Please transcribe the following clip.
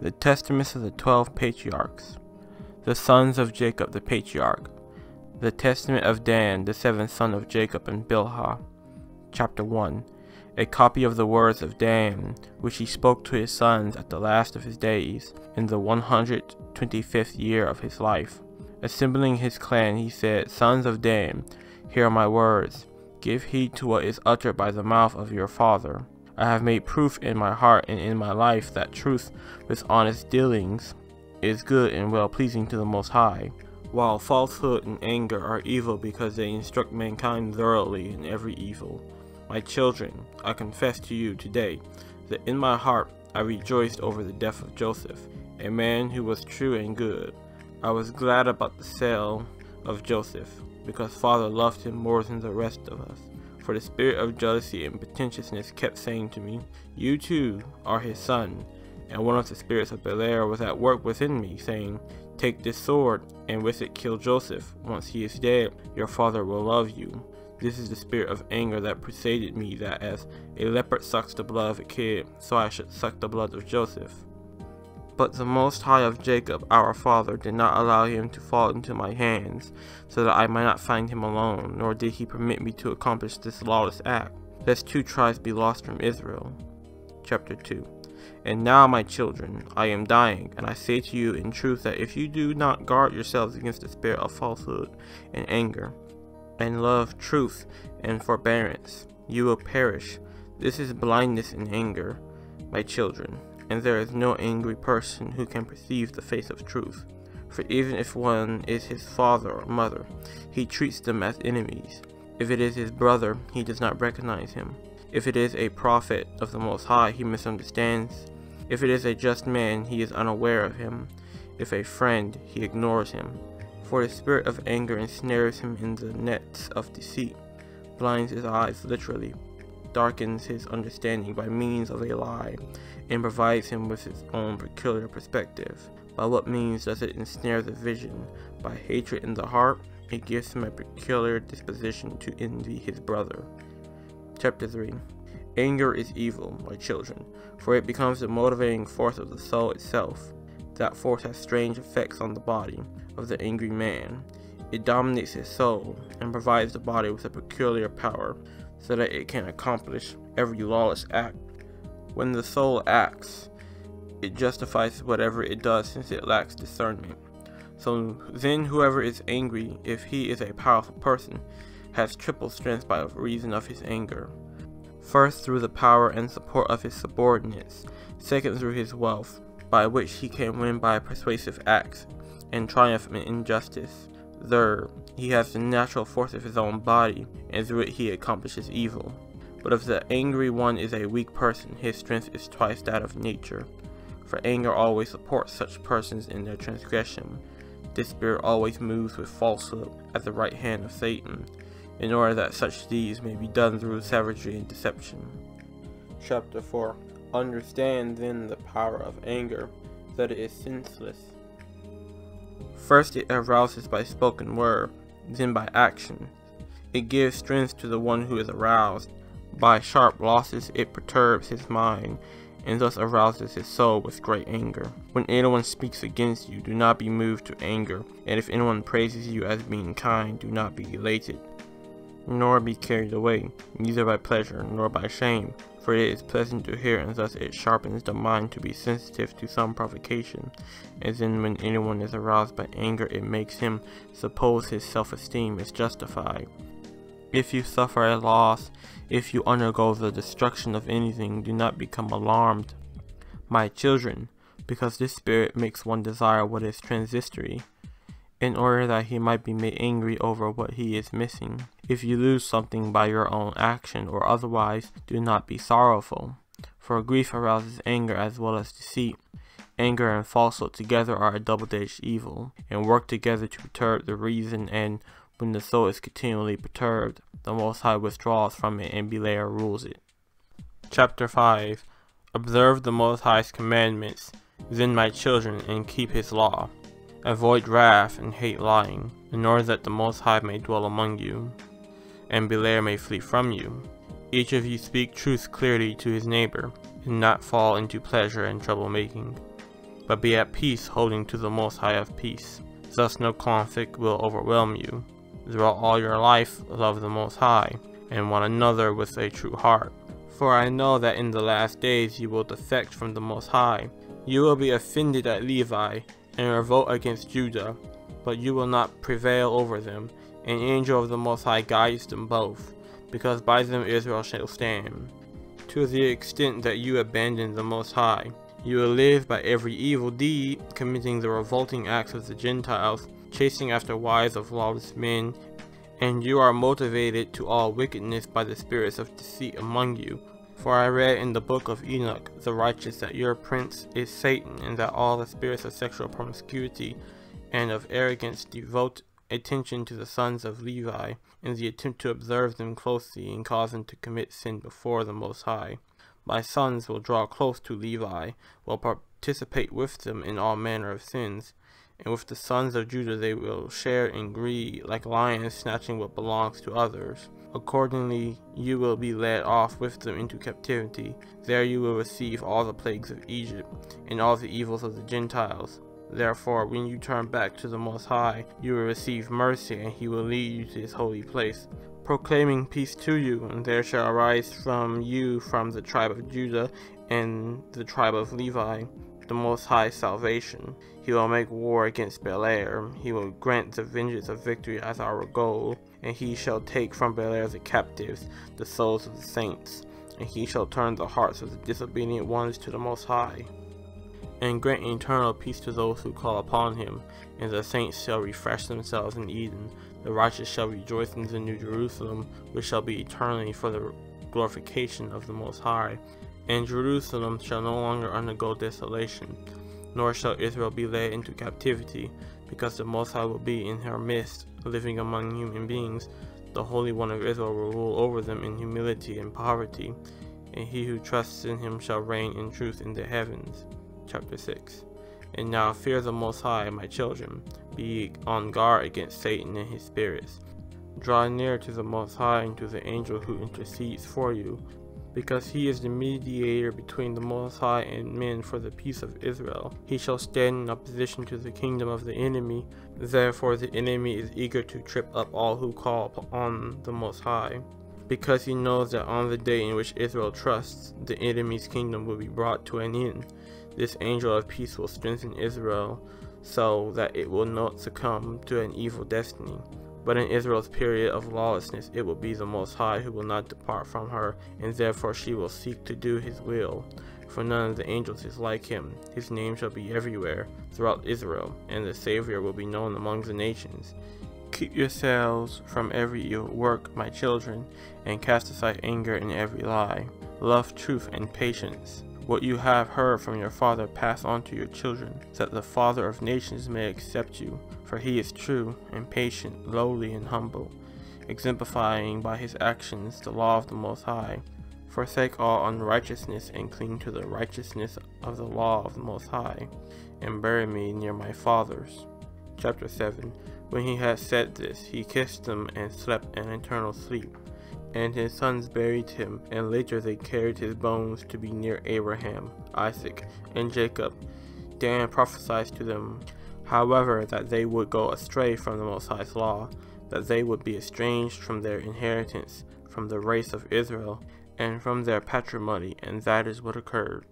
the testaments of the 12 patriarchs, the sons of Jacob the patriarch, the testament of Dan, the seventh son of Jacob and Bilhah. Chapter 1. A copy of the words of Dan, which he spoke to his sons at the last of his days, in the 125th year of his life. Assembling his clan, he said, Sons of Dan, hear my words. Give heed to what is uttered by the mouth of your father. I have made proof in my heart and in my life that truth with honest dealings is good and well-pleasing to the Most High, while falsehood and anger are evil because they instruct mankind thoroughly in every evil. My children, I confess to you today that in my heart I rejoiced over the death of Joseph, a man who was true and good. I was glad about the sale of Joseph, because Father loved him more than the rest of us. For the spirit of jealousy and pretentiousness kept saying to me, You too are his son. And one of the spirits of Beliar was at work within me, saying, Take this sword, and with it kill Joseph. Once he is dead, your father will love you. This is the spirit of anger that preceded me, that as a leopard sucks the blood of a kid, so I should suck the blood of Joseph. But the Most High of Jacob, our father, did not allow him to fall into my hands, so that I might not find him alone, nor did he permit me to accomplish this lawless act, lest 2 tribes be lost from Israel. Chapter 2. And now, my children, I am dying, and I say to you in truth that if you do not guard yourselves against the spirit of falsehood and anger, and love truth and forbearance, you will perish. This is blindness and anger, my children, and there is no angry person who can perceive the face of truth. For even if one is his father or mother, he treats them as enemies. If it is his brother, he does not recognize him. If it is a prophet of the Most High, he misunderstands. If it is a just man, he is unaware of him. If a friend, he ignores him. For the spirit of anger ensnares him in the nets of deceit, blinds his eyes literally, darkens his understanding by means of a lie, and provides him with his own peculiar perspective. By what means does it ensnare the vision? By hatred in the heart, it gives him a peculiar disposition to envy his brother. Chapter 3. Anger is evil, my children, for it becomes the motivating force of the soul itself. That force has strange effects on the body of the angry man. It dominates his soul and provides the body with a peculiar power so that it can accomplish every lawless act. When the soul acts, it justifies whatever it does since it lacks discernment. So then whoever is angry, if he is a powerful person, has triple strength by reason of his anger. First, through the power and support of his subordinates. Second, through his wealth, by which he can win by persuasive acts and triumph in injustice. Third, he has the natural force of his own body, and through it he accomplishes evil. But if the angry one is a weak person, his strength is twice that of nature, for anger always supports such persons in their transgression. This spirit always moves with falsehood at the right hand of Satan, in order that such deeds may be done through savagery and deception. Chapter 4. Understand then the power of anger, that it is senseless. First, it arouses by spoken word, then by action. It gives strength to the one who is aroused. By sharp losses it perturbs his mind, and thus arouses his soul with great anger. When anyone speaks against you, do not be moved to anger, and if anyone praises you as being kind, do not be elated, nor be carried away, neither by pleasure nor by shame, for it is pleasant to hear, and thus it sharpens the mind to be sensitive to some provocation. And then when anyone is aroused by anger, it makes him suppose his self-esteem is justified. If you suffer a loss, if you undergo the destruction of anything, do not become alarmed, my children, because this spirit makes one desire what is transitory, in order that he might be made angry over what he is missing. If you lose something by your own action or otherwise, do not be sorrowful, for grief arouses anger as well as deceit. Anger and falsehood together are a double-edged evil, and work together to perturb the reason, and when the soul is continually perturbed, the Most High withdraws from it, and Belial rules it. Chapter 5. Observe the Most High's commandments, then, my children, and keep his law. Avoid wrath and hate lying, in order that the Most High may dwell among you, and Beliar may flee from you. Each of you speak truth clearly to his neighbor, and not fall into pleasure and troublemaking. but be at peace, holding to the Most High of peace. Thus no conflict will overwhelm you. Throughout all your life, love the Most High, and one another with a true heart. For I know that in the last days you will defect from the Most High. You will be offended at Levi, and revolt against Judah, but you will not prevail over them. An angel of the Most High guides them both, because by them Israel shall stand. To the extent that you abandon the Most High, you will live by every evil deed, committing the revolting acts of the Gentiles, chasing after wives of lawless men, and you are motivated to all wickedness by the spirits of deceit among you. For I read in the book of Enoch the righteous that your prince is Satan, and that all the spirits of sexual promiscuity and of arrogance devote attention to the sons of Levi, in the attempt to observe them closely and cause them to commit sin before the Most High. My sons will draw close to Levi, will participate with them in all manner of sins, and with the sons of Judah they will share in greed, like lions snatching what belongs to others. Accordingly, you will be led off with them into captivity. There you will receive all the plagues of Egypt, and all the evils of the Gentiles. Therefore, when you turn back to the Most High, you will receive mercy, and He will lead you to His holy place, proclaiming peace to you. And there shall arise from you, from the tribe of Judah and the tribe of Levi, the Most High salvation. He will make war against Beliar. He will grant the vengeance of victory as our goal, and He shall take from Beliar the captives, the souls of the saints, and He shall turn the hearts of the disobedient ones to the Most High, and grant eternal peace to those who call upon Him. And the saints shall refresh themselves in Eden. The righteous shall rejoice in the New Jerusalem, which shall be eternally for the glorification of the Most High. And Jerusalem shall no longer undergo desolation, nor shall Israel be led into captivity, because the Most High will be in her midst, living among human beings. The Holy One of Israel will rule over them in humility and poverty, and he who trusts in Him shall reign in truth in the heavens. Chapter 6. And now fear the Most High, my children. Be on guard against Satan and his spirits. Draw near to the Most High and to the angel who intercedes for you, because he is the mediator between the Most High and men for the peace of Israel. He shall stand in opposition to the kingdom of the enemy. Therefore the enemy is eager to trip up all who call upon the Most High, because he knows that on the day in which Israel trusts, the enemy's kingdom will be brought to an end. This angel of peace will strengthen Israel, so that it will not succumb to an evil destiny. But in Israel's period of lawlessness, it will be the Most High who will not depart from her, and therefore she will seek to do His will. For none of the angels is like Him. His name shall be everywhere throughout Israel, and the Savior will be known among the nations. Keep yourselves from every evil work, my children, and cast aside anger and every lie. Love truth and patience. What you have heard from your father pass on to your children, so that the Father of nations may accept you. For He is true and patient, lowly and humble, exemplifying by His actions the law of the Most High. Forsake all unrighteousness and cling to the righteousness of the law of the Most High, and bury me near my fathers. Chapter 7. When he had said this, he kissed them and slept an eternal sleep. And his sons buried him, and later they carried his bones to be near Abraham, Isaac, and Jacob. Dan prophesied to them, however, that they would go astray from the Most High's law, that they would be estranged from their inheritance, from the race of Israel, and from their patrimony, and that is what occurred.